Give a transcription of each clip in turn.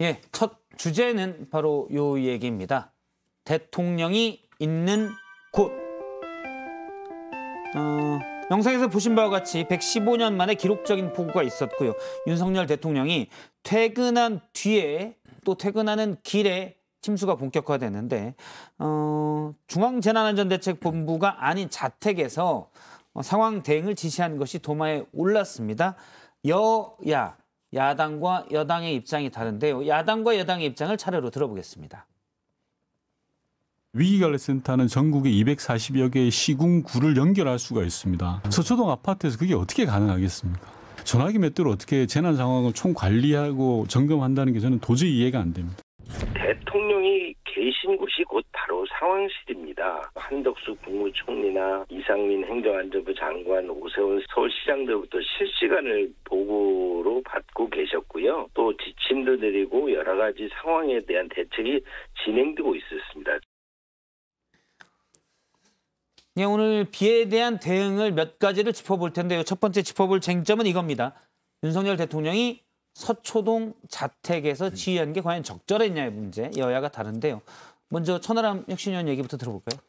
예, 첫 주제는 바로 요 얘기입니다. 대통령이 있는 곳. 영상에서 보신 바와 같이 115년 만에 기록적인 폭우가 있었고요. 윤석열 대통령이 퇴근한 뒤에 또 퇴근하는 길에 침수가 본격화되는데 중앙재난안전대책본부가 아닌 자택에서 상황 대응을 지시하는 것이 도마에 올랐습니다. 야당과 여당의 입장이 다른데요. 야당과 여당의 입장을 차례로 들어보겠습니다. 위기관리센터는 전국에 240여 개의 시군구를 연결할 수가 있습니다. 서초동 아파트에서 그게 어떻게 가능하겠습니까? 전화기 맷대로 어떻게 재난 상황을 총관리하고 점검한다는 게 저는 도저히 이해가 안 됩니다. 대통령이 계신 곳이 곧 바로 상황실입니다. 한덕수 국무총리나 이상민 행정안전부 장관, 오세훈 서울시장들부터 실시간을 보고로 받고 계셨고요. 또 지침도 내리고 여러 가지 상황에 대한 대책이 진행되고 있었습니다. 네, 오늘 비에 대한 대응을 몇 가지를 짚어볼 텐데요. 첫 번째 짚어볼 쟁점은 이겁니다. 윤석열 대통령이 서초동 자택에서 지휘한 게 과연 적절했냐의 문제, 여야가 다른데요. 먼저 천하람 혁신위원 얘기부터 들어볼까요?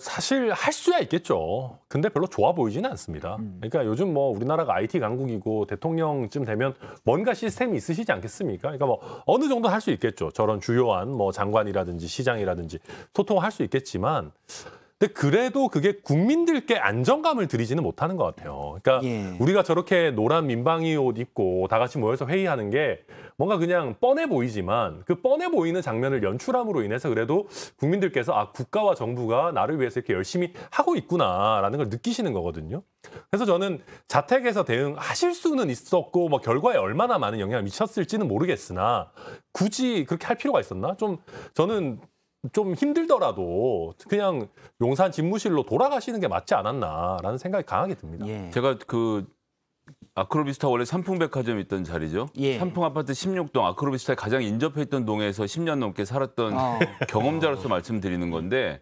사실 할 수야 있겠죠. 근데 별로 좋아 보이지는 않습니다. 그러니까 요즘 우리나라가 IT 강국이고 대통령쯤 되면 뭔가 시스템이 있으시지 않겠습니까? 그러니까 어느 정도 할 수 있겠죠. 저런 주요한 장관이라든지 시장이라든지 소통할 수 있겠지만 근데 그래도 그게 국민들께 안정감을 드리지는 못하는 것 같아요. 그러니까 우리가 저렇게 노란 민방위 옷 입고 다 같이 모여서 회의하는 게 뭔가 그냥 뻔해 보이지만 그 뻔해 보이는 장면을 연출함으로 인해서 그래도 국민들께서 아, 국가와 정부가 나를 위해서 이렇게 열심히 하고 있구나라는 걸 느끼시는 거거든요. 그래서 저는 자택에서 대응하실 수는 있었고 결과에 얼마나 많은 영향을 미쳤을지는 모르겠으나 굳이 그렇게 할 필요가 있었나? 저는 좀 힘들더라도 그냥 용산 집무실로 돌아가시는 게 맞지 않았나라는 생각이 강하게 듭니다. 예. 제가 그 아크로비스타 원래 삼풍백화점 있던 자리죠. 예. 삼풍아파트 16동 아크로비스타에 가장 인접해 있던 동에서 10년 넘게 살았던 경험자로서 말씀드리는 건데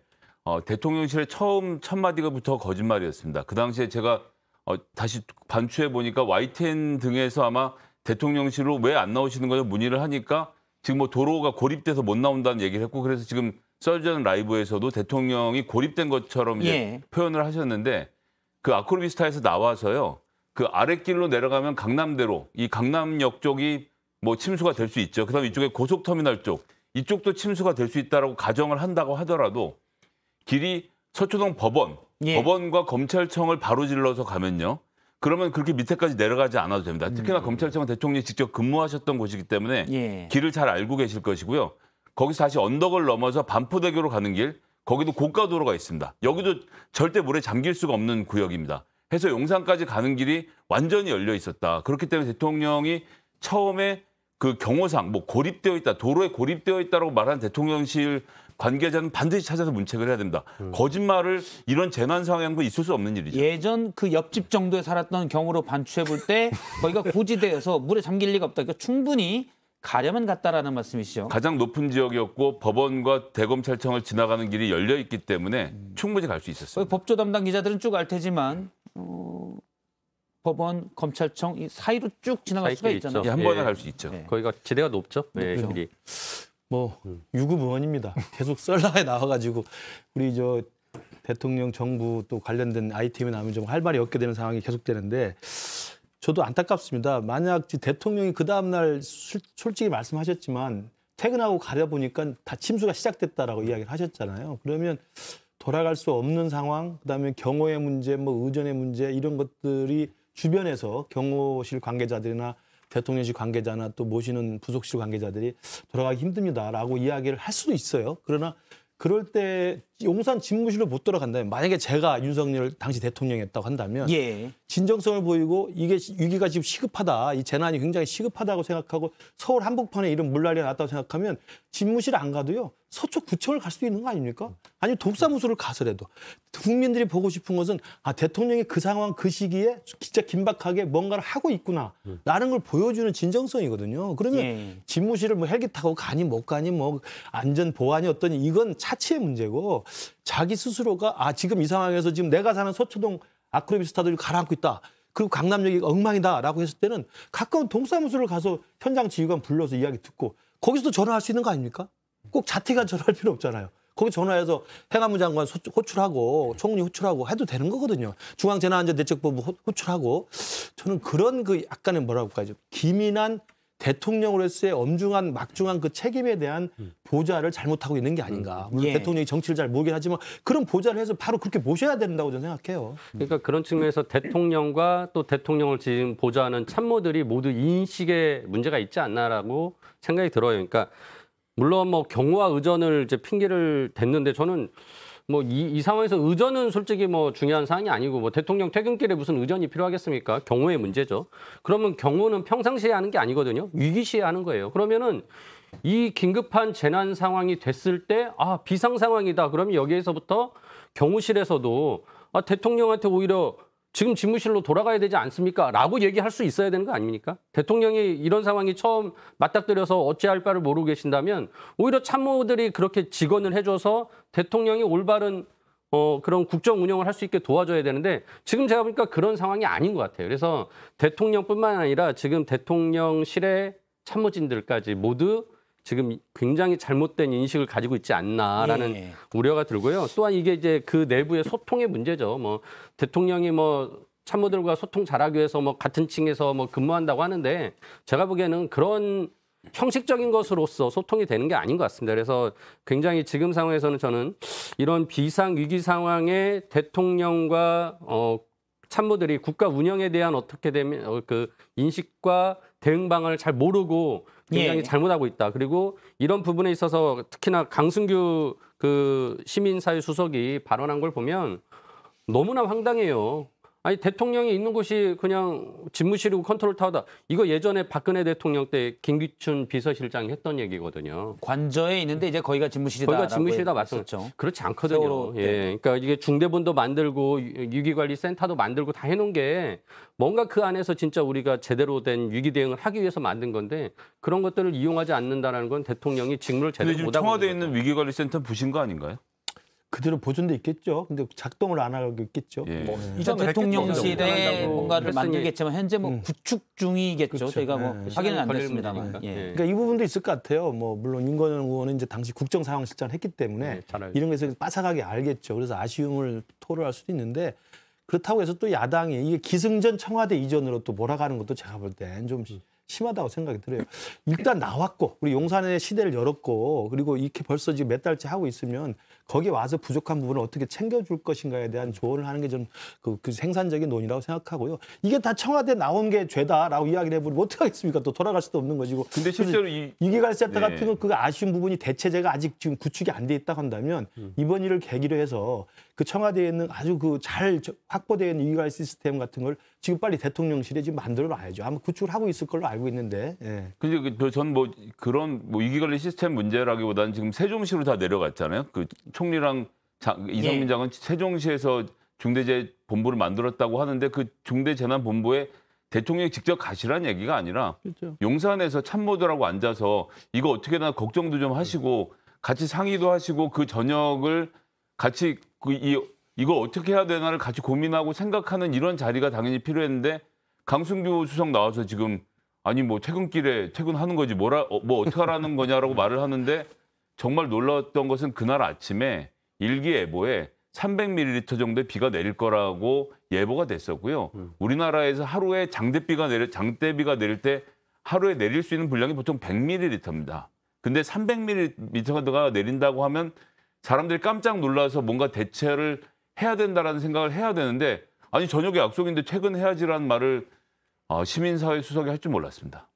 대통령실에 처음 첫 마디가부터 거짓말이었습니다. 그 당시에 제가 다시 반추해 보니까 Y10 등에서 아마 대통령실로 왜 안 나오시는 거냐 문의를 하니까 지금 도로가 고립돼서 못 나온다는 얘기를 했고 그래서 지금 썰전 라이브에서도 대통령이 고립된 것처럼 이제 표현을 하셨는데 그 아크로비스타에서 나와서요 그 아랫길로 내려가면 강남대로 이 강남역 쪽이 침수가 될 수 있죠. 그다음 이쪽에 고속터미널 쪽 이쪽도 침수가 될 수 있다라고 가정을 한다고 하더라도 길이 서초동 법원 법원과 검찰청을 바로질러서 가면요. 그러면 그렇게 밑에까지 내려가지 않아도 됩니다. 특히나 검찰청은 대통령이 직접 근무하셨던 곳이기 때문에 길을 잘 알고 계실 것이고요. 거기서 다시 언덕을 넘어서 반포대교로 가는 길, 거기도 고가도로가 있습니다. 여기도 절대 물에 잠길 수가 없는 구역입니다. 해서 용산까지 가는 길이 완전히 열려 있었다. 그렇기 때문에 대통령이 처음에 그 경호상 고립되어 있다, 도로에 고립되어 있다라고 말한 대통령실 관계자는 반드시 찾아서 문책을 해야 됩니다. 거짓말을 이런 재난 상황은 있을 수 없는 일이죠. 예전 그 옆집 정도에 살았던 경우로 반추해 볼 때 거기가 고지대여서 물에 잠길 리가 없다. 그러니까 충분히 가려면 갔다라는 말씀이시죠. 가장 높은 지역이었고 법원과 대검찰청을 지나가는 길이 열려 있기 때문에 충분히 갈 수 있었어요. 법조 담당 기자들은 쭉 알 테지만 법원, 검찰청 이 사이로 쭉 지나갈 수가 있잖아요. 한 번에 갈 수 있죠. 거기가 지대가 높죠. 네, 여기. 유구무원입니다. 계속 썰나에 나와가지고 우리 대통령 정부 또 관련된 IT면 나면 좀 활발히 얻게 되는 상황이 계속되는데 저도 안타깝습니다. 만약 대통령이 그 다음날 솔직히 말씀하셨지만 퇴근하고 가려 보니까 다 침수가 시작됐다라고 이야기를 하셨잖아요. 그러면 돌아갈 수 없는 상황, 그다음에 경호의 문제, 의전의 문제 이런 것들이 주변에서 경호실 관계자들이나 대통령실 관계자나 또 모시는 부속실 관계자들이 돌아가기 힘듭니다라고 이야기를 할 수도 있어요. 그러나 그럴 때 용산 집무실로 못 돌아간다면 만약에 제가 윤석열 당시 대통령이었다고 한다면 진정성을 보이고 이게 위기가 지금 시급하다, 이 재난이 굉장히 시급하다고 생각하고 서울 한복판에 이런 물난리가 났다고 생각하면 집무실 안 가도요. 서초구청을 갈 수도 있는 거 아닙니까? 아니면 독사무소를 가서라도 국민들이 보고 싶은 것은 아, 대통령이 그 상황 그 시기에 진짜 긴박하게 뭔가를 하고 있구나라는 걸 보여주는 진정성이거든요. 그러면 집무실을 헬기 타고 가니 못 가니 안전 보안이 어떠니 이건 차치의 문제고 자기 스스로가 아, 지금 이 상황에서 지금 내가 사는 서초동 아크로비스타들이 가라앉고 있다. 그리고 강남역이 엉망이다라고 했을 때는 가까운 동사무소를 가서 현장 지휘관 불러서 이야기 듣고 거기서도 전화할 수 있는 거 아닙니까? 꼭 자택에 전화할 필요 없잖아요. 거기 전화해서 행안부 장관 호출하고 총리 호출하고 해도 되는 거거든요. 중앙재난안전대책본부 호출하고 저는 그런 그 약간의 뭐라고 할까요? 김인한 대통령으로서의 엄중한 막중한 그 책임에 대한 보좌를 잘못하고 있는 게 아닌가. 물론 예. 대통령이 정치를 잘 모르긴 하지만 그런 보좌를 해서 바로 그렇게 모셔야 된다고 저는 생각해요. 그러니까 그런 측면에서 대통령과 또 대통령을 지금 보좌하는 참모들이 모두 인식에 문제가 있지 않나라고 생각이 들어요. 그러니까 물론 뭐 경호와 의전을 이제 핑계를 댔는데 저는 뭐 이 상황에서 의전은 솔직히 뭐 중요한 사항이 아니고 뭐 대통령 퇴근길에 무슨 의전이 필요하겠습니까? 경호의 문제죠. 그러면 경호는 평상시에 하는 게 아니거든요. 위기 시에 하는 거예요. 그러면은 이 긴급한 재난 상황이 됐을 때 아, 비상 상황이다. 그러면 여기에서부터 경호실에서도 아, 대통령한테 오히려 지금 집무실로 돌아가야 되지 않습니까? 라고 얘기할 수 있어야 되는 거 아닙니까? 대통령이 이런 상황이 처음 맞닥뜨려서 어찌할 바를 모르고 계신다면 오히려 참모들이 그렇게 직언을 해줘서 대통령이 올바른 그런 국정 운영을 할 수 있게 도와줘야 되는데 지금 제가 보니까 그런 상황이 아닌 것 같아요. 그래서 대통령뿐만 아니라 지금 대통령실의 참모진들까지 모두 지금 굉장히 잘못된 인식을 가지고 있지 않나라는 예. 우려가 들고요. 또한 이게 이제 그 내부의 소통의 문제죠. 뭐 대통령이 뭐 참모들과 소통 잘하기 위해서 뭐 같은 층에서 뭐 근무한다고 하는데 제가 보기에는 그런 형식적인 것으로서 소통이 되는 게 아닌 것 같습니다. 그래서 굉장히 지금 상황에서는 저는 이런 비상 위기 상황에 대통령과 참모들이 국가 운영에 대한 어떻게 되면 그 인식과 대응 방안을 잘 모르고 굉장히 예. 잘못하고 있다. 그리고 이런 부분에 있어서 특히나 강승규 그 시민사회 수석이 발언한 걸 보면 너무나 황당해요. 아니 대통령이 있는 곳이 그냥 집무실이고 컨트롤타워다. 이거 예전에 박근혜 대통령 때 김기춘 비서실장이 했던 얘기거든요. 관저에 있는데 이제 거기가 집무실이다. 거기가 집무실이다 맞죠. 그렇지 않거든요. 예, 그러니까 이게 중대본도 만들고 위기관리센터도 만들고 다 해놓은 게 뭔가 그 안에서 진짜 우리가 제대로 된 위기 대응을 하기 위해서 만든 건데 그런 것들을 이용하지 않는다는 건 대통령이 직무를 제대로 못하고 청와대에 있는 위기관리센터 부신 거 아닌가요? 그대로 보존돼 있겠죠. 근데 작동을 안 하고 있겠죠. 예. 뭐 이전 대통령실에 뭔가를 만들겠지만 현재 뭐 구축 중이겠죠. 그렇죠. 저희가 뭐 확인은 안 됐습니다만. 예. 그러니까 이 부분도 있을 것 같아요. 뭐 물론 윤건영 의원은 이제 당시 국정상황실장을 했기 때문에 예, 이런 것을 빠삭하게 알겠죠. 그래서 아쉬움을 토로할 수도 있는데 그렇다고 해서 또 야당이 이게 기승전 청와대 이전으로 또 몰아가는 것도 제가 볼 땐 좀 심하다고 생각이 들어요. 일단 나왔고 우리 용산의 시대를 열었고 그리고 이렇게 벌써 지금 몇 달째 하고 있으면 거기에 와서 부족한 부분을 어떻게 챙겨줄 것인가에 대한 조언을 하는 게 좀 그 생산적인 논의라고 생각하고요. 이게 다 청와대 나온 게 죄다라고 이야기를 해버리면 어떡하겠습니까? 또 돌아갈 수도 없는 것이고. 근데 실제로 이 위기관리센터 같은 건 그 아쉬운 부분이 대체제가 아직 지금 구축이 안 돼 있다고 한다면 이번 일을 계기로 해서 그 청와대에 있는 아주 그 잘 확보되어 있는 위기관리 시스템 같은 걸 지금 빨리 대통령실에 지금 만들어 놔야죠. 아마 구축을 하고 있을 걸로 알고 있는데. 예. 근데 전 뭐 그런 뭐 위기관리 시스템 문제라기보다는 지금 세종시로 다 내려갔잖아요. 그 총리랑 이상민 예. 장은 세종시에서 중대재해본부를 만들었다고 하는데 그 중대재난본부에 대통령이 직접 가시라는 얘기가 아니라 그렇죠. 용산에서 참모들하고 앉아서 이거 어떻게 되나 걱정도 좀 하시고 같이 상의도 하시고 그 저녁을 같이 이걸 어떻게 해야 되나를 같이 고민하고 생각하는 이런 자리가 당연히 필요했는데 강승규 수석 나와서 지금 아니 뭐 퇴근길에 퇴근하는 거지 뭐 어떻게 하라는 거냐라고 말을 하는데 정말 놀라웠던 것은 그날 아침에 일기예보에 300ml 정도의 비가 내릴 거라고 예보가 됐었고요. 우리나라에서 하루에 장대비가 내릴 때 하루에 내릴 수 있는 분량이 보통 100ml입니다. 근데 300ml가 내린다고 하면 사람들이 깜짝 놀라서 뭔가 대처를 해야 된다라는 생각을 해야 되는데 아니 저녁에 약속인데 퇴근해야지라는 말을 시민사회 수석이 할 줄 몰랐습니다.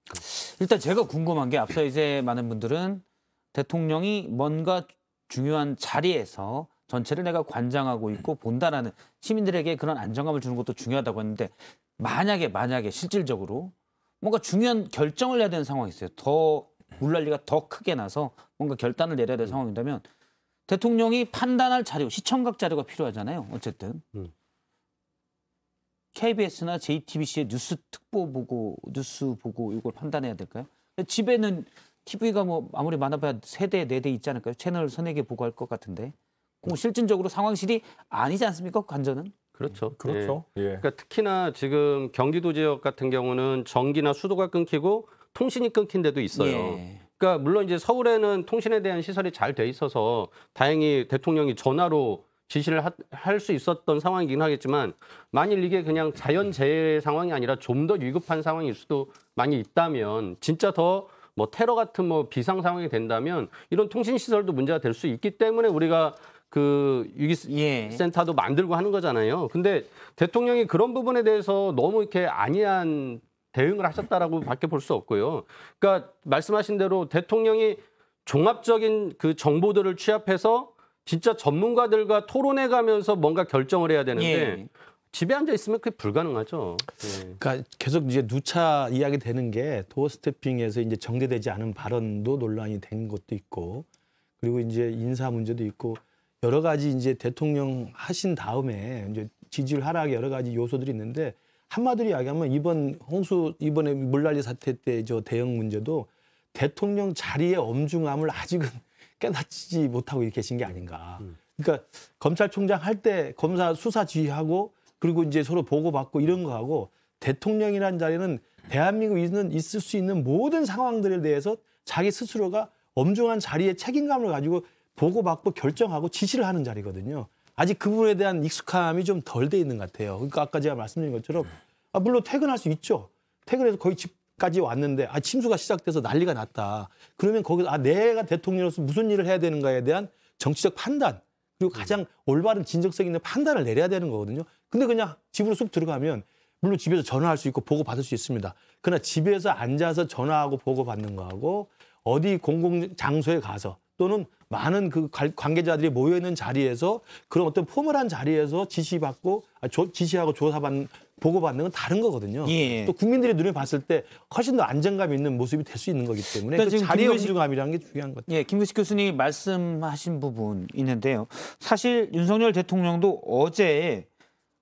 일단 제가 궁금한 게 앞서 이제 많은 분들은 대통령이 뭔가 중요한 자리에서 전체를 내가 관장하고 있고 본다라는 시민들에게 그런 안정감을 주는 것도 중요하다고 했는데 만약에 실질적으로 뭔가 중요한 결정을 해야 되는 상황이 있어요. 더 물난리가 더 크게 나서 뭔가 결단을 내려야 될 상황이라면 대통령이 판단할 자료, 시청각 자료가 필요하잖아요. 어쨌든 KBS나 JTBC의 뉴스 특보 보고 뉴스 보고 이걸 판단해야 될까요? 집에는 TV가 뭐 아무리 많아봐야 3대, 4대 있지 않을까요? 채널 3-4개 보고 할 것 같은데 실질적으로 상황실이 아니지 않습니까? 관저는? 그렇죠. 그렇죠. 예. 예. 그러니까 특히나 지금 경기도 지역 같은 경우는 전기나 수도가 끊기고 통신이 끊긴 데도 있어요. 예. 그러니까 물론 이제 서울에는 통신에 대한 시설이 잘 돼 있어서 다행히 대통령이 전화로 지시를 할 수 있었던 상황이긴 하겠지만, 만일 이게 그냥 자연재해 상황이 아니라 좀 더 위급한 상황일 수도 많이 있다면, 진짜 더 뭐 테러 같은 뭐 비상 상황이 된다면 이런 통신 시설도 문제가 될 수 있기 때문에 우리가 그 위기센터도 만들고 하는 거잖아요. 근데 대통령이 그런 부분에 대해서 너무 이렇게 안이한 대응을 하셨다라고 밖에 볼 수 없고요. 그러니까 말씀하신 대로 대통령이 종합적인 그 정보들을 취합해서 진짜 전문가들과 토론해 가면서 뭔가 결정을 해야 되는데 예. 집에 앉아 있으면 그게 불가능하죠. 예. 그러니까 계속 이제 누차 이야기 되는 게 도어 스태핑에서 이제 정제되지 않은 발언도 논란이 된 것도 있고, 그리고 이제 인사 문제도 있고, 여러 가지 이제 대통령 하신 다음에 이제 지지율 하락의 여러 가지 요소들이 있는데, 한마디로 이야기하면 이번 홍수, 이번에 물난리 사태 때 저 대응 문제도 대통령 자리의 엄중함을 아직은 깨닫지 못하고 계신 게 아닌가. 그러니까 검찰총장 할 때 검사 수사 지휘하고, 그리고 이제 서로 보고받고 이런 거 하고, 대통령이라는 자리는 대한민국에 있을 수 있는 모든 상황들에 대해서 자기 스스로가 엄중한 자리의 책임감을 가지고 보고받고 결정하고 지시를 하는 자리거든요. 아직 그 부분에 대한 익숙함이 좀 덜 돼 있는 것 같아요. 그러니까 아까 제가 말씀드린 것처럼 물론 퇴근할 수 있죠. 퇴근해서 거의 집까지 왔는데 침수가 시작돼서 난리가 났다. 그러면 거기서 내가 대통령으로서 무슨 일을 해야 되는가에 대한 정치적 판단, 그리고 가장 올바른 진정성 있는 판단을 내려야 되는 거거든요. 근데 그냥 집으로 쑥 들어가면 물론 집에서 전화할 수 있고 보고받을 수 있습니다. 그러나 집에서 앉아서 전화하고 보고받는 거하고, 어디 공공장소에 가서 또는 많은 그 관계자들이 모여있는 자리에서, 그런 어떤 포멀한 자리에서 지시받고, 지시하고 조사받는, 보고받는 건 다른 거거든요. 예. 또 국민들의 눈에 봤을 때 훨씬 더 안정감 있는 모습이 될 수 있는 거기 때문에 그러니까 그 자리의 엄중함이라는 게 중요한 것 같아요. 예, 김규식 교수님 말씀하신 부분 있는데요. 사실 윤석열 대통령도 어제,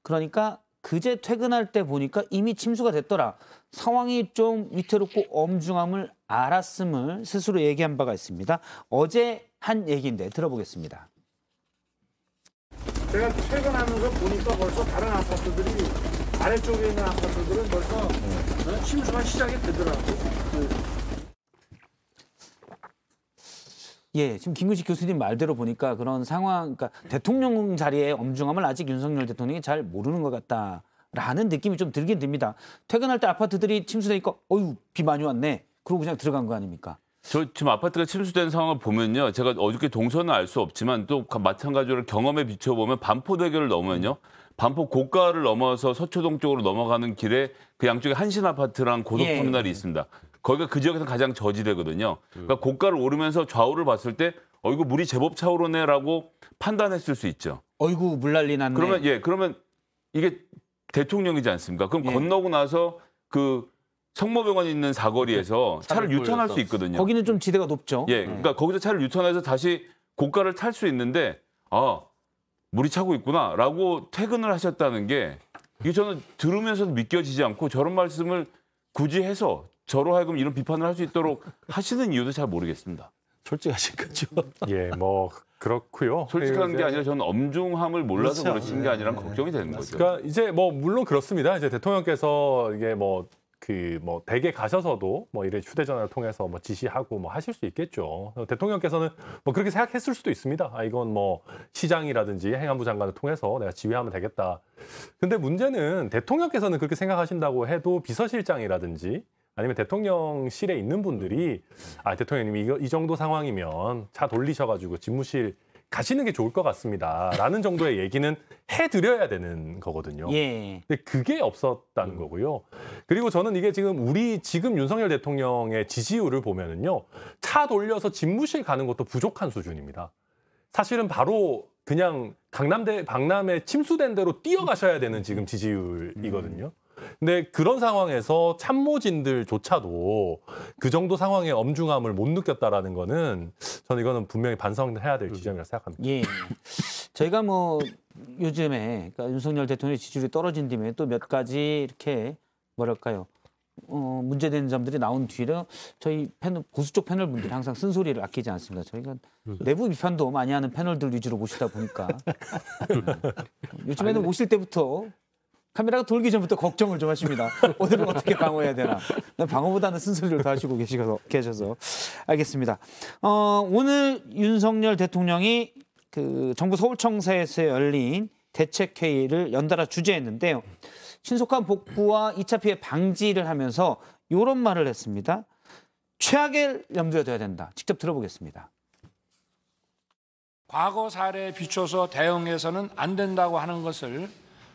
그러니까 그제 퇴근할 때 보니까 이미 침수가 됐더라. 상황이 좀 위태롭고 엄중함을 알았음을 스스로 얘기한 바가 있습니다. 어제 한 얘기인데 들어보겠습니다. 제가 퇴근하면서 보니까 벌써 다른 아파트들이, 아래쪽에 있는 아파트들은 벌써 침수가 시작이 되더라고요. 예, 지금 김근식 교수님 말대로 보니까 그런 상황, 그러니까 대통령 자리의 엄중함을 아직 윤석열 대통령이 잘 모르는 것 같다라는 느낌이 좀 들긴 듭니다. 퇴근할 때 아파트들이 침수되니까 어휴, 비 많이 왔네. 그러고 그냥 들어간 거 아닙니까? 저 지금 아파트가 침수된 상황을 보면요, 제가 어저께 동선은 알 수 없지만 또 마찬가지로 경험에 비춰보면 반포대교를 넘으면요, 반포 고가를 넘어서 서초동 쪽으로 넘어가는 길에 그 양쪽에 한신아파트랑 고속터미널이 예. 있습니다. 거기가 그 지역에서 가장 저지대거든요. 그러니까 고가를 오르면서 좌우를 봤을 때 이거 물이 제법 차오르네라고 판단했을 수 있죠. 어이구, 물난리 났네. 그러면 예, 그러면 이게 대통령이지 않습니까? 그럼 예. 건너고 나서 그 성모병원 있는 사거리에서 차를 유턴할 수 있거든요. 거기는 좀 지대가 높죠. 예, 그러니까 거기서 차를 유턴해서 다시 고가를 탈 수 있는데 물이 차고 있구나라고 퇴근을 하셨다는 게, 이게 저는 들으면서도 믿겨지지 않고, 저런 말씀을 굳이 해서 저로 하여금 이런 비판을 할 수 있도록 하시는 이유도 잘 모르겠습니다. 솔직하신 거죠? 예, 뭐 그렇고요. 솔직한 게 아니라 저는 엄중함을 몰라서 그러신 게 아니라 걱정이 되는 거죠. 그러니까 이제 뭐 물론 그렇습니다. 이제 대통령께서 이게 뭐 댁에 가셔서도 이래 휴대전화를 통해서 지시하고 하실 수 있겠죠. 대통령께서는 그렇게 생각했을 수도 있습니다. 이건 시장이라든지 행안부 장관을 통해서 내가 지휘하면 되겠다. 근데 문제는 대통령께서는 그렇게 생각하신다고 해도 비서실장이라든지 아니면 대통령실에 있는 분들이 대통령님이 이 정도 상황이면 차 돌리셔가지고 집무실 가시는 게 좋을 것 같습니다라는 정도의 얘기는 해드려야 되는 거거든요. 예. 근데 그게 없었다는 거고요. 그리고 저는 이게 지금 지금 윤석열 대통령의 지지율을 보면은요, 차 돌려서 집무실 가는 것도 부족한 수준입니다. 사실은 바로 그냥 강남에 침수된 대로 뛰어가셔야 되는 지금 지지율이거든요. 근데 그런 상황에서 참모진들조차도 그 정도 상황의 엄중함을 못 느꼈다라는 거는, 저는 이거는 분명히 반성해야 될 지점이라고 생각합니다. 예. 저희가 요즘에 윤석열 대통령의 지지율이 떨어진 뒤에 또 몇 가지 이렇게 뭐랄까요, 문제되는 점들이 나온 뒤로 저희 패널, 보수 쪽 패널 분들이 항상 쓴소리를 아끼지 않습니다. 저희가 내부 비판도 많이 하는 패널들 위주로 모시다 보니까 요즘에는 모실 때부터 카메라가 돌기 전부터 걱정을 좀 하십니다. 오늘은 어떻게 방어해야 되나. 방어보다는 쓴소리를 더 하시고 계셔서 알겠습니다. 오늘 윤석열 대통령이 그 정부 서울청사에서 열린 대책회의를 연달아 주재했는데요. 신속한 복구와 2차 피해 방지를 하면서 이런 말을 했습니다. 최악을 염두에 둬야 된다. 직접 들어보겠습니다. 과거 사례에 비춰서 대응해서는 안 된다고 하는 것을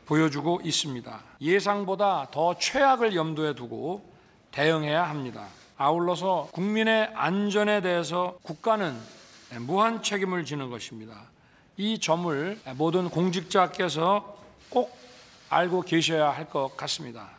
보여주고 있습니다. 예상보다 더 최악을 염두에 두고 대응해야 합니다. 아울러서 국민의 안전에 대해서 국가는 무한 책임을 지는 것입니다. 이 점을 모든 공직자께서 꼭 알고 계셔야 할 것 같습니다.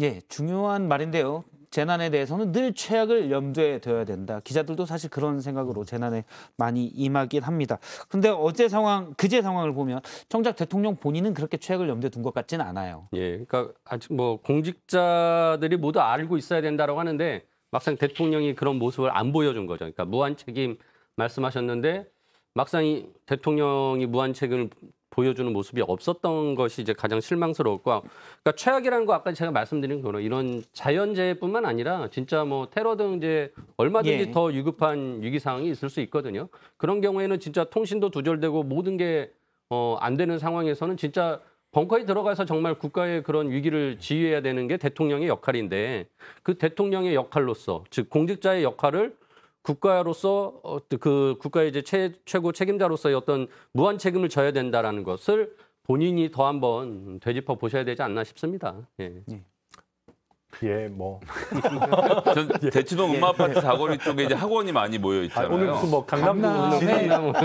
예, 중요한 말인데요. 재난에 대해서는 늘 최악을 염두에 둬야 된다. 기자들도 사실 그런 생각으로 재난에 많이 임하긴 합니다. 그런데 어제 상황, 그제 상황을 보면 정작 대통령 본인은 그렇게 최악을 염두에 둔 것 같지는 않아요. 예, 그러니까 아직 뭐 공직자들이 모두 알고 있어야 된다라고 하는데 막상 대통령이 그런 모습을 안 보여준 거죠. 그러니까 무한 책임 말씀하셨는데 막상 대통령이 무한 책임을 보여주는 모습이 없었던 것이 이제 가장 실망스러웠고, 그러니까 최악이라는 거 아까 제가 말씀드린 거는 이런 자연재해뿐만 아니라 진짜 뭐 테러 등 이제 얼마든지 예. 더 위급한 위기 상황이 있을 수 있거든요. 그런 경우에는 진짜 통신도 두절되고 모든 게 안 되는 상황에서는 진짜 벙커에 들어가서 정말 국가의 그런 위기를 지휘해야 되는 게 대통령의 역할인데 그 대통령의 역할로서 즉 공직자의 역할을 국가로서 그 국가의 이제 최고 책임자로서의 어떤 무한 책임을 져야 된다라는 것을 본인이 더 한번 되짚어 보셔야 되지 않나 싶습니다. 예. 예, 뭐. 전 대치동 음마아파트 사거리 쪽에 이제 학원이 많이 모여 있잖아요. 오늘 무슨 뭐 강남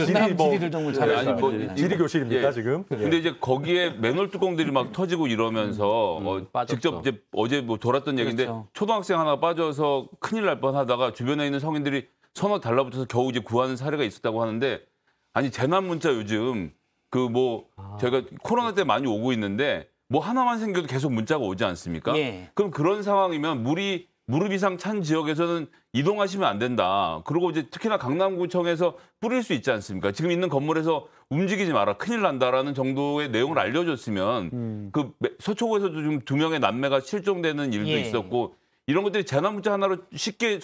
지리를 정말 잘하시는 지리 교실입니까, 예. 지금? 근데 이제 거기에 맨홀 뚜껑들이 막 터지고 이러면서 직접 이제 어제 뭐 돌았던 얘기인데 그렇죠. 초등학생 하나 빠져서 큰일 날 뻔하다가 주변에 있는 성인들이 서너 달라붙어서 겨우 이제 구하는 사례가 있었다고 하는데 아니 재난 문자 요즘 그 뭐 저희가 코로나 때 많이 오고 있는데. 뭐 하나만 생겨도 계속 문자가 오지 않습니까? 예. 그럼 그런 상황이면 무릎 이상 찬 지역에서는 이동하시면 안 된다. 그리고 이제 특히나 강남구청에서 뿌릴 수 있지 않습니까? 지금 있는 건물에서 움직이지 마라. 큰일 난다라는 정도의 내용을 알려줬으면 그 서초구에서도 지금 2명의 남매가 실종되는 일도 예. 있었고 이런 것들이 재난문자 하나로 쉽게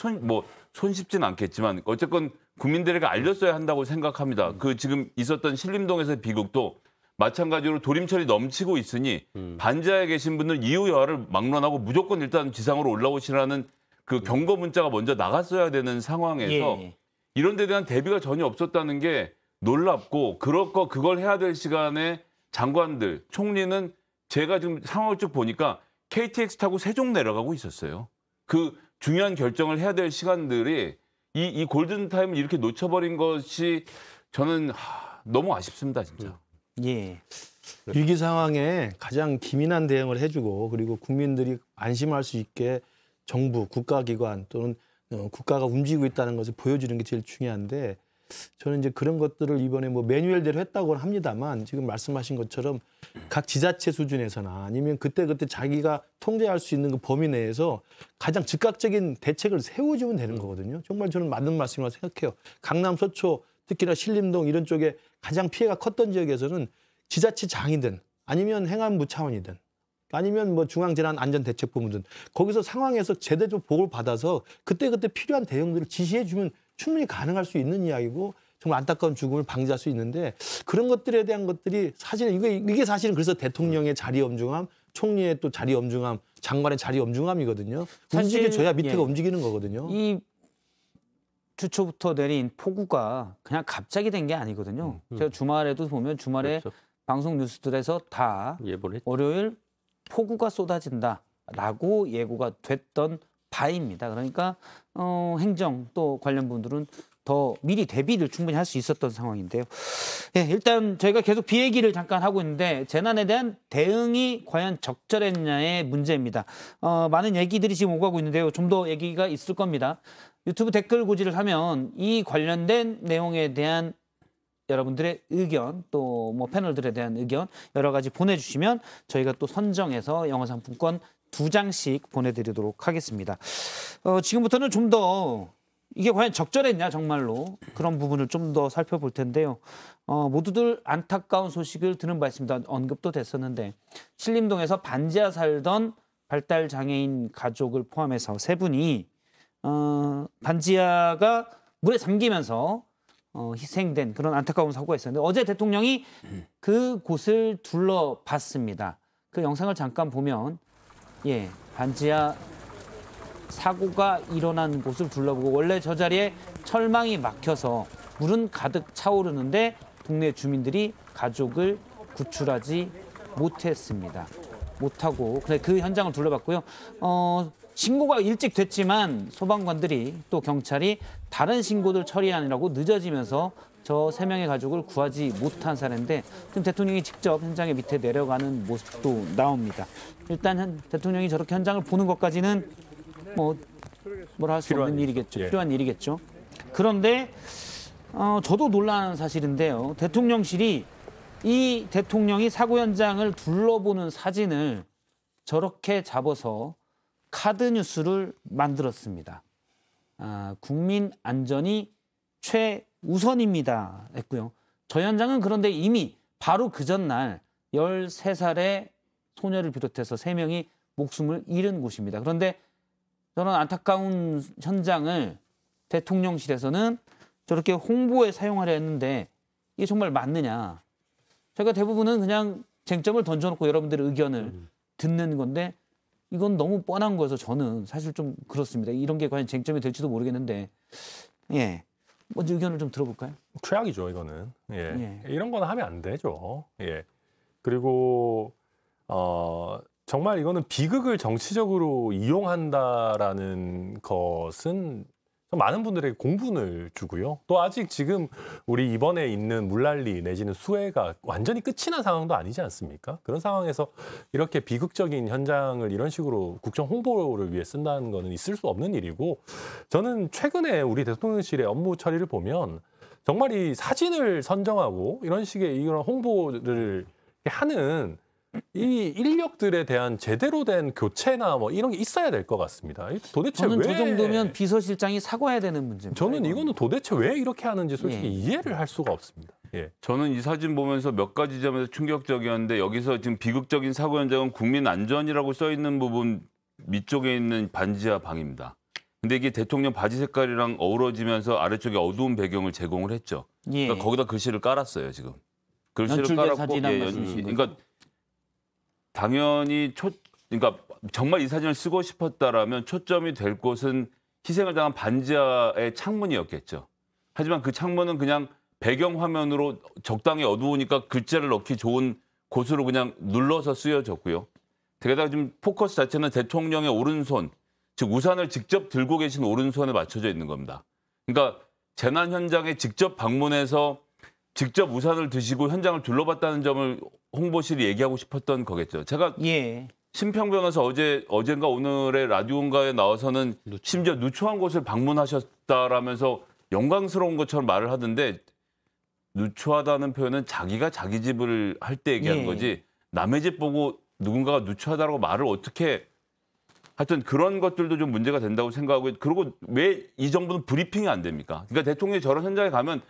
손쉽진 않겠지만 어쨌건 국민들에게 알렸어야 한다고 생각합니다. 그 지금 있었던 신림동에서의 비극도 마찬가지로 도림철이 넘치고 있으니 반지하에 계신 분들 이유 여하를 막론하고 무조건 일단 지상으로 올라오시라는 그 경고 문자가 먼저 나갔어야 되는 상황에서 예. 이런 데 대한 대비가 전혀 없었다는 게 놀랍고 그걸 해야 될 시간에 장관들, 총리는 제가 지금 상황을 쭉 보니까 KTX 타고 세종 내려가고 있었어요. 그 중요한 결정을 해야 될 시간들이 이 골든타임을 이렇게 놓쳐버린 것이 저는 너무 아쉽습니다, 진짜. 예. 위기 상황에 가장 기민한 대응을 해주고 그리고 국민들이 안심할 수 있게 정부, 국가기관 또는 국가가 움직이고 있다는 것을 보여주는 게 제일 중요한데 저는 이제 그런 것들을 이번에 뭐 매뉴얼대로 했다고는 합니다만 지금 말씀하신 것처럼 각 지자체 수준에서나 아니면 그때그때 자기가 통제할 수 있는 그 범위 내에서 가장 즉각적인 대책을 세워주면 되는 거거든요. 정말 저는 맞는 말씀이라고 생각해요. 강남, 서초 특히나 신림동 이런 쪽에 가장 피해가 컸던 지역에서는 지자체장이든 아니면 행안부 차원이든 아니면 뭐 중앙재난안전대책본부든 거기서 상황에서 제대로 보고를 받아서 그때그때 필요한 대응들을 지시해 주면 충분히 가능할 수 있는 이야기고 정말 안타까운 죽음을 방지할 수 있는데 그런 것들에 대한 것들이 사실은 이게 사실은 그래서 대통령의 자리 엄중함, 총리의 또 자리 엄중함, 장관의 자리 엄중함이거든요. 움직여줘야 밑에가 예. 움직이는 거거든요. 주초부터 내린 폭우가 그냥 갑자기 된 게 아니거든요. 제가 주말에도 보면 주말에 그렇죠. 방송 뉴스들에서 다 월요일 폭우가 쏟아진다라고 예고가 됐던 바입니다. 그러니까 행정 또 관련 분들은 더 미리 대비를 충분히 할 수 있었던 상황인데요. 예, 일단 저희가 계속 비 얘기를 잠깐 하고 있는데 재난에 대한 대응이 과연 적절했냐의 문제입니다. 많은 얘기들이 지금 오가고 있는데요. 좀 더 얘기가 있을 겁니다. 유튜브 댓글 고지를 하면 이 관련된 내용에 대한 여러분들의 의견 또 뭐 패널들에 대한 의견 여러 가지 보내주시면 저희가 또 선정해서 영어 상품권 2장씩 보내드리도록 하겠습니다. 지금부터는 좀 더 이게 과연 적절했냐 정말로 그런 부분을 좀 더 살펴볼 텐데요. 모두들 안타까운 소식을 들은 바 있습니다. 언급도 됐었는데 신림동에서 반지하 살던 발달장애인 가족을 포함해서 3분이 반지하가 물에 잠기면서 희생된 그런 안타까운 사고가 있었는데 어제 대통령이 그곳을 둘러봤습니다. 그 영상을 잠깐 보면 예, 반지하 사고가 일어난 곳을 둘러보고 원래 저 자리에 철망이 막혀서 물은 가득 차오르는데 동네 주민들이 가족을 구출하지 못했습니다. 못하고 그 현장을 둘러봤고요. 신고가 일찍 됐지만 소방관들이 또 경찰이 다른 신고들 처리하느라고 늦어지면서 저 3명의 가족을 구하지 못한 사례인데 지금 대통령이 직접 현장에 밑에 내려가는 모습도 나옵니다. 일단 대통령이 저렇게 현장을 보는 것까지는 뭐라 할 수 없는 일이겠죠. 필요한 일이겠죠. 그런데 저도 놀라는 사실인데요. 대통령실이 이 대통령이 사고 현장을 둘러보는 사진을 저렇게 잡아서 카드 뉴스를 만들었습니다. 아, 국민 안전이 최우선입니다 했고요. 저 현장은 그런데 이미 바로 그 전날 13살의 소녀를 비롯해서 3명이 목숨을 잃은 곳입니다. 그런데 저런 안타까운 현장을 대통령실에서는 저렇게 홍보에 사용하려 했는데 이게 정말 맞느냐. 저희가 대부분은 그냥 쟁점을 던져놓고 여러분들의 의견을 듣는 건데 이건 너무 뻔한 거여서 저는 사실 좀 그렇습니다. 이런 게 과연 쟁점이 될지도 모르겠는데 예, 먼저 의견을 좀 들어볼까요? 최악이죠, 이거는. 예. 예. 이런 건 하면 안 되죠. 예. 그리고 정말 이거는 비극을 정치적으로 이용한다라는 것은 많은 분들에게 공분을 주고요. 또 아직 지금 우리 이번에 있는 물난리 내지는 수해가 완전히 끝이 난 상황도 아니지 않습니까? 그런 상황에서 이렇게 비극적인 현장을 이런 식으로 국정 홍보를 위해 쓴다는 거는 있을 수 없는 일이고 저는 최근에 우리 대통령실의 업무 처리를 보면 정말 이 사진을 선정하고 이런 식의 이런 홍보를 하는 이 인력들에 대한 제대로 된 교체나 뭐 이런 게 있어야 될 것 같습니다. 도대체 저는 왜 저 정도면 비서실장이 사과해야 되는 문제입니다. 저는 이거는 도대체 왜 이렇게 하는지 솔직히 예. 이해를 할 수가 없습니다. 예. 저는 이 사진 보면서 몇 가지 점에서 충격적이었는데 여기서 지금 비극적인 사고 현장은 국민 안전이라고 써 있는 부분 밑쪽에 있는 반지하 방입니다. 근데 이게 대통령 바지 색깔이랑 어우러지면서 아래쪽에 어두운 배경을 제공을 했죠. 예. 그러니까 거기다 글씨를 깔았어요 지금. 글씨를 깔았고 예, 그러니까. 당연히 그러니까 정말 이 사진을 쓰고 싶었다라면 초점이 될 곳은 희생을 당한 반지하의 창문이었겠죠. 하지만 그 창문은 그냥 배경 화면으로 적당히 어두우니까 글자를 넣기 좋은 곳으로 그냥 눌러서 쓰여졌고요. 게다가 지금 포커스 자체는 대통령의 오른손, 즉 우산을 직접 들고 계신 오른손에 맞춰져 있는 겁니다. 그러니까 재난 현장에 직접 방문해서 직접 우산을 드시고 현장을 둘러봤다는 점을 홍보실이 얘기하고 싶었던 거겠죠. 제가 예. 심평변에서 어젠가 오늘의 라디오인가에 나와서는 심지어 누추한 곳을 방문하셨다라면서 영광스러운 것처럼 말을 하던데 누추하다는 표현은 자기가 자기 집을 할 때 얘기하는 예. 거지 남의 집 보고 누군가가 누추하다라고 말을 어떻게 하여튼 그런 것들도 좀 문제가 된다고 생각하고 그리고 왜 이 정부는 브리핑이 안 됩니까? 그러니까 대통령이 저런 현장에 가면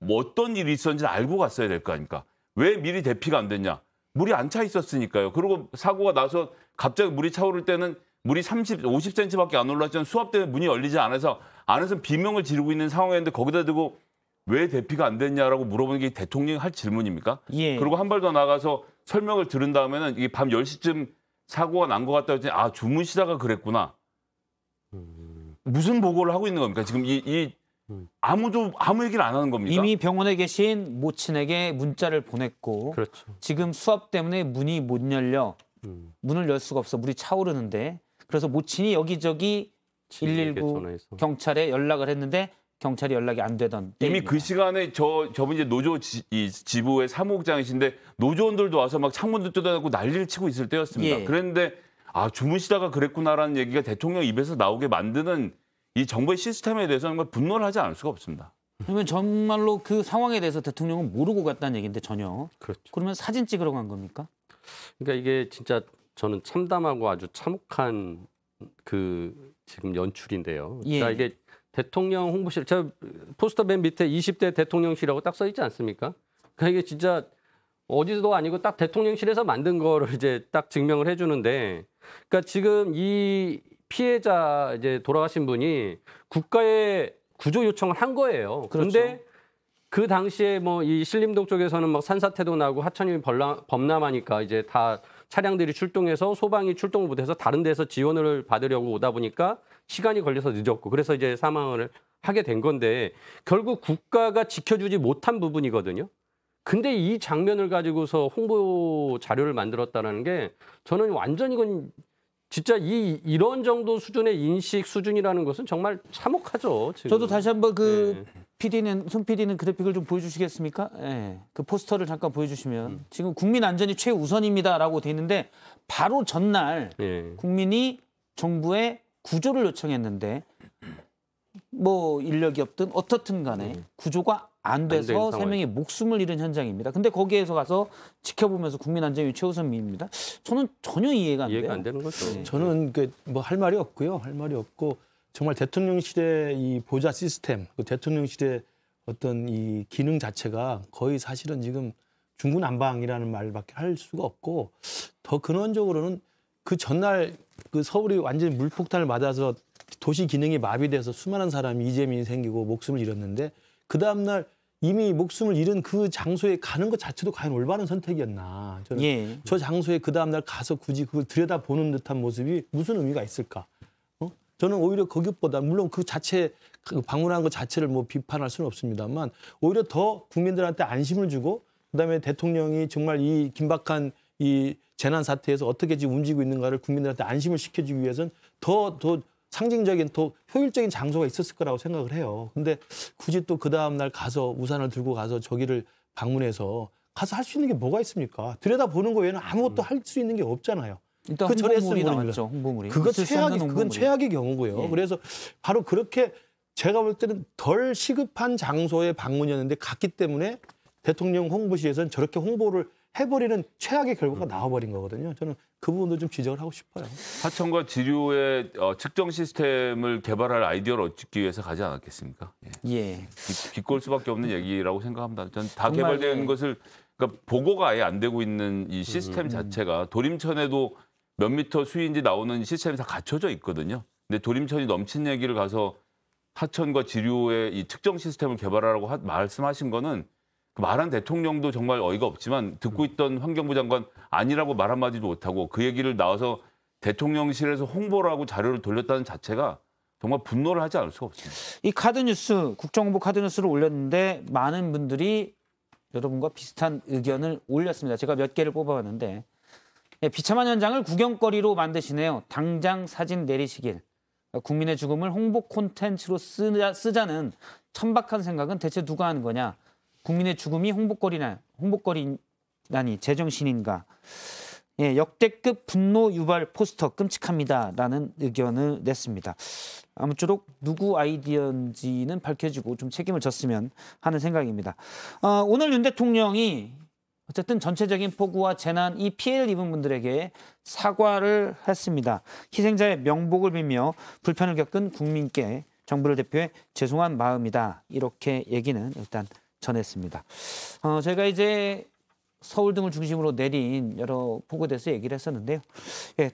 뭐 어떤 일이 있었는지 알고 갔어야 될 거 아닙니까? 왜 미리 대피가 안 됐냐? 물이 안 차 있었으니까요. 그리고 사고가 나서 갑자기 물이 차오를 때는 물이 30, 50cm밖에 안 올랐지만 수압 때문에 문이 열리지 않아서 안에서 비명을 지르고 있는 상황이었는데 거기다 대고 왜 대피가 안 됐냐라고 물어보는 게 대통령이 할 질문입니까? 예. 그리고 한 발 더 나가서 설명을 들은 다음에는 이게 밤 10시쯤 사고가 난 것 같다 했더니 아, 주무시다가 그랬구나. 무슨 보고를 하고 있는 겁니까? 지금 이 아무도 아무 얘기를 안 하는 겁니다. 이미 병원에 계신 모친에게 문자를 보냈고 그렇죠. 지금 수압 때문에 문이 못 열려 문을 열 수가 없어 물이 차오르는데 그래서 모친이 여기저기 119 전화해서. 경찰에 연락을 했는데 경찰이 연락이 안 되던 이미 때입니다. 그 시간에 저분 이제 노조 지부의 사무국장이신데 노조원들도 와서 막 창문도 뜯어내고 난리를 치고 있을 때였습니다. 예. 그랬는데 아 주무시다가 그랬구나라는 얘기가 대통령 입에서 나오게 만드는 이 정부의 시스템에 대해서 정말 분노를 하지 않을 수가 없습니다. 그러면 정말로 그 상황에 대해서 대통령은 모르고 갔다는 얘기인데 전혀. 그렇죠. 그러면 사진 찍으러 간 겁니까? 그러니까 이게 진짜 저는 참담하고 아주 참혹한 그 지금 연출인데요. 예. 그러니까 이게 대통령 홍보실, 제가 포스터 맨 밑에 20대 대통령실이라고 딱 써 있지 않습니까? 그러니까 이게 진짜 어디도 아니고 딱 대통령실에서 만든 거를 이제 딱 증명을 해주는데, 그러니까 지금 이 피해자 이제 돌아가신 분이 국가에 구조 요청을 한 거예요. 그런데 그렇죠. 그 당시에 뭐 이 신림동 쪽에서는 막 산사태도 나고 하천이 범람하니까 이제 다 차량들이 출동해서 소방이 출동을 못해서 다른 데서 지원을 받으려고 오다 보니까 시간이 걸려서 늦었고 그래서 이제 사망을 하게 된 건데 결국 국가가 지켜주지 못한 부분이거든요. 근데 이 장면을 가지고서 홍보 자료를 만들었다는 게 저는 완전 이건 진짜 이런 정도 수준의 인식 수준이라는 것은 정말 참혹하죠. 지금. 저도 다시 한번 그 PD는 송 PD는 그래픽을 좀 보여주시겠습니까? 예, 그 포스터를 잠깐 보여주시면 지금 국민 안전이 최우선입니다라고 돼 있는데 바로 전날 예. 국민이 정부에 구조를 요청했는데 뭐 인력이 없든 어떻든 간에 구조가 안 돼서 세 명이 목숨을 잃은 현장입니다. 근데 거기에서 가서 지켜보면서 국민 안전이 최우선입니다. 저는 전혀 이해가 안 되는 거죠. 네. 저는 뭐 할 말이 없고요. 할 말이 없고 정말 대통령실의 이 보좌 시스템, 대통령실의 어떤 이 기능 자체가 거의 사실은 지금 중구난방이라는 말밖에 할 수가 없고 더 근원적으로는 그 전날 그 서울이 완전히 물폭탄을 맞아서 도시 기능이 마비돼서 수많은 사람이 이재민이 생기고 목숨을 잃었는데 그 다음날 이미 목숨을 잃은 그 장소에 가는 것 자체도 과연 올바른 선택이었나. 저는 예. 저 장소에 그 다음날 가서 굳이 그걸 들여다보는 듯한 모습이 무슨 의미가 있을까. 어? 저는 오히려 거기보다 물론 그 자체 방문한 것 자체를 뭐 비판할 수는 없습니다만 오히려 더 국민들한테 안심을 주고 그다음에 대통령이 정말 이 긴박한 이 재난 사태에서 어떻게 지금 움직이고 있는가를 국민들한테 안심을 시켜주기 위해서는 더 상징적인 더 효율적인 장소가 있었을 거라고 생각을 해요. 근데 굳이 또 그 다음날 가서 우산을 들고 가서 저기를 방문해서 가서 할 수 있는 게 뭐가 있습니까? 들여다보는 거 외에는 아무것도 할 수 있는 게 없잖아요. 일단 그 전에 홍보물이 나왔죠. 홍보물이. 그건 최악의 경우고요. 예. 그래서 바로 그렇게 제가 볼 때는 덜 시급한 장소의 방문이었는데 갔기 때문에 대통령 홍보실에서는 저렇게 홍보를 해버리는 최악의 결과가 나와버린 거거든요. 저는 그 부분도 좀 지적을 하고 싶어요. 하천과 지류의 측정 시스템을 개발할 아이디어를 얻기 위해서 가지 않았겠습니까? 예. 예. 비꼴 수밖에 없는 얘기라고 생각합니다. 저는 다 개발된 예. 것을 그러니까 보고가 아예 안 되고 있는 이 시스템 자체가 도림천에도 몇 미터 수위인지 나오는 시스템이 다 갖춰져 있거든요. 근데 도림천이 넘친 얘기를 가서 하천과 지류의 이 측정 시스템을 개발하라고 말씀하신 거는 말한 대통령도 정말 어이가 없지만 듣고 있던 환경부 장관 아니라고 말 한마디도 못하고 그 얘기를 나와서 대통령실에서 홍보를 하고 자료를 돌렸다는 자체가 정말 분노를 하지 않을 수가 없습니다. 이 카드뉴스, 국정홍보 카드뉴스를 올렸는데 많은 분들이 여러분과 비슷한 의견을 올렸습니다. 제가 몇 개를 뽑아봤는데 비참한 현장을 구경거리로 만드시네요. 당장 사진 내리시길. 국민의 죽음을 홍보 콘텐츠로 쓰자는 천박한 생각은 대체 누가 하는 거냐. 국민의 죽음이 홍보거리라니 제정신인가. 예, 역대급 분노 유발 포스터 끔찍합니다라는 의견을 냈습니다. 아무쪼록 누구 아이디어인지는 밝혀지고 좀 책임을 졌으면 하는 생각입니다. 오늘 윤 대통령이 어쨌든 전체적인 폭우와 재난, 이 피해를 입은 분들에게 사과를 했습니다. 희생자의 명복을 빌며 불편을 겪은 국민께 정부를 대표해 죄송한 마음이다. 이렇게 얘기는 일단 전했습니다. 제가 이제 서울 등을 중심으로 내린 여러 폭우에 대해서 얘기를 했었는데요. 예,